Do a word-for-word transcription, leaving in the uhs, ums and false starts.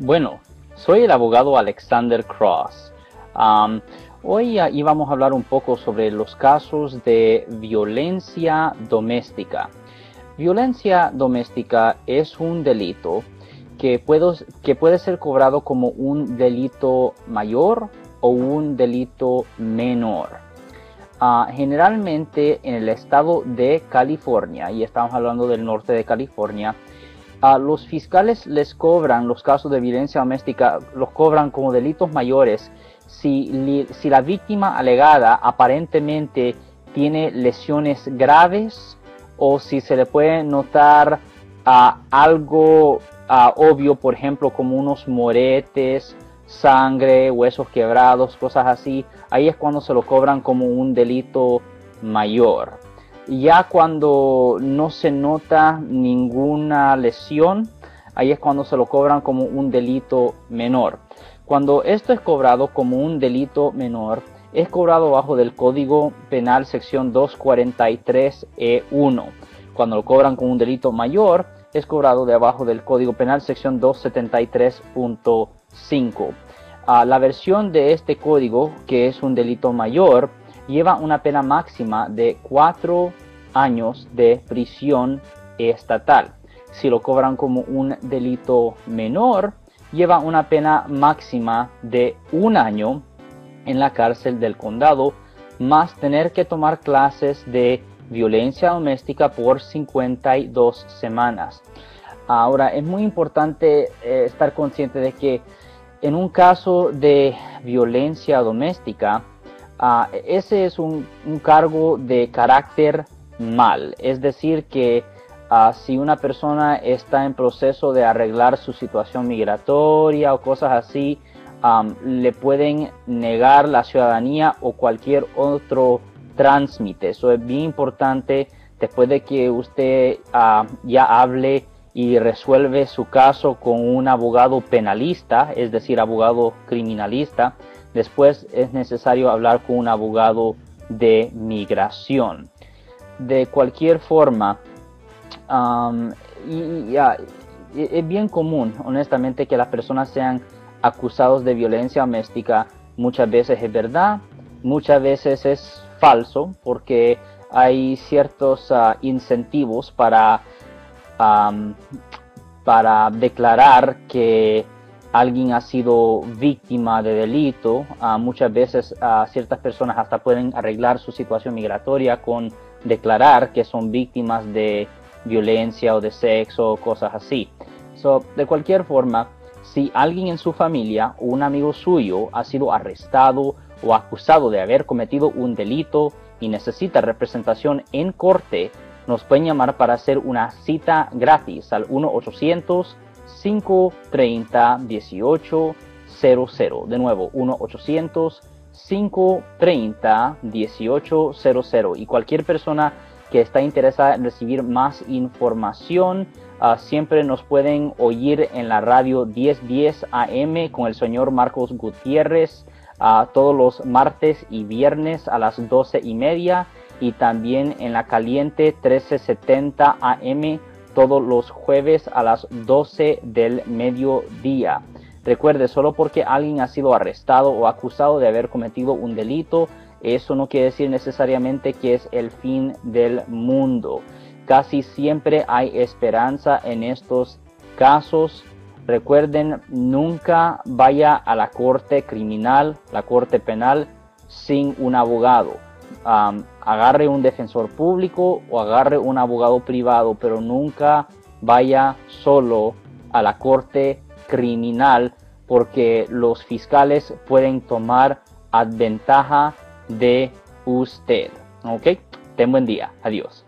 Bueno, soy el abogado Alexander Cross. Um, hoy uh, íbamos a hablar un poco sobre los casos de violencia doméstica. Violencia doméstica es un delito que, puedo, que puede ser cobrado como un delito mayor o un delito menor. Uh, generalmente en el estado de California, y estamos hablando del norte de California, a los fiscales les cobran los casos de violencia doméstica, los cobran como delitos mayores si, si la víctima alegada aparentemente tiene lesiones graves o si se le puede notar uh, algo uh, obvio, por ejemplo, como unos moretes, sangre, huesos quebrados, cosas así. Ahí es cuando se lo cobran como un delito mayor. Ya cuando no se nota ninguna lesión, ahí es cuando se lo cobran como un delito menor. Cuando esto es cobrado como un delito menor, es cobrado bajo del Código Penal sección doscientos cuarenta y tres E uno. Cuando lo cobran como un delito mayor, es cobrado debajo del Código Penal sección doscientos setenta y tres punto cinco. Uh, la versión de este código, que es un delito mayor, lleva una pena máxima de cuatro años de prisión estatal. Si lo cobran como un delito menor, lleva una pena máxima de un año en la cárcel del condado, más tener que tomar clases de violencia doméstica por cincuenta y dos semanas. Ahora, es muy importante eh, estar consciente de que en un caso de violencia doméstica, Uh, ese es un, un cargo de carácter mal, es decir que uh, si una persona está en proceso de arreglar su situación migratoria o cosas así, um, le pueden negar la ciudadanía o cualquier otro trámite. Eso es bien importante. Después de que usted uh, ya hable y resuelve su caso con un abogado penalista, es decir, abogado criminalista, después es necesario hablar con un abogado de migración. De cualquier forma, um, y, y, uh, es bien común, honestamente, que las personas sean acusadas de violencia doméstica. Muchas veces es verdad, muchas veces es falso, porque hay ciertos uh, incentivos para, um, para declarar que alguien ha sido víctima de delito. Uh, muchas veces uh, ciertas personas hasta pueden arreglar su situación migratoria con declarar que son víctimas de violencia o de sexo o cosas así. So, de cualquier forma, si alguien en su familia o un amigo suyo ha sido arrestado o acusado de haber cometido un delito y necesita representación en corte, nos pueden llamar para hacer una cita gratis al uno ochocientos cinco treinta dieciocho cero cero. De nuevo, uno ochocientos cinco treinta dieciocho cero cero. Y cualquier persona que está interesada en recibir más información, uh, siempre nos pueden oír en la radio diez diez A M con el señor Marcos Gutiérrez uh, todos los martes y viernes a las doce y media, y también en la caliente mil trescientos setenta A M todos los jueves a las doce del mediodía. Recuerde, solo porque alguien ha sido arrestado o acusado de haber cometido un delito, eso no quiere decir necesariamente que es el fin del mundo. Casi siempre hay esperanza en estos casos. Recuerden, nunca vaya a la corte criminal, la corte penal, sin un abogado. Um, agarre un defensor público o agarre un abogado privado, pero nunca vaya solo a la corte criminal, porque los fiscales pueden tomar ventaja de usted. ¿Ok? Ten buen día. Adiós.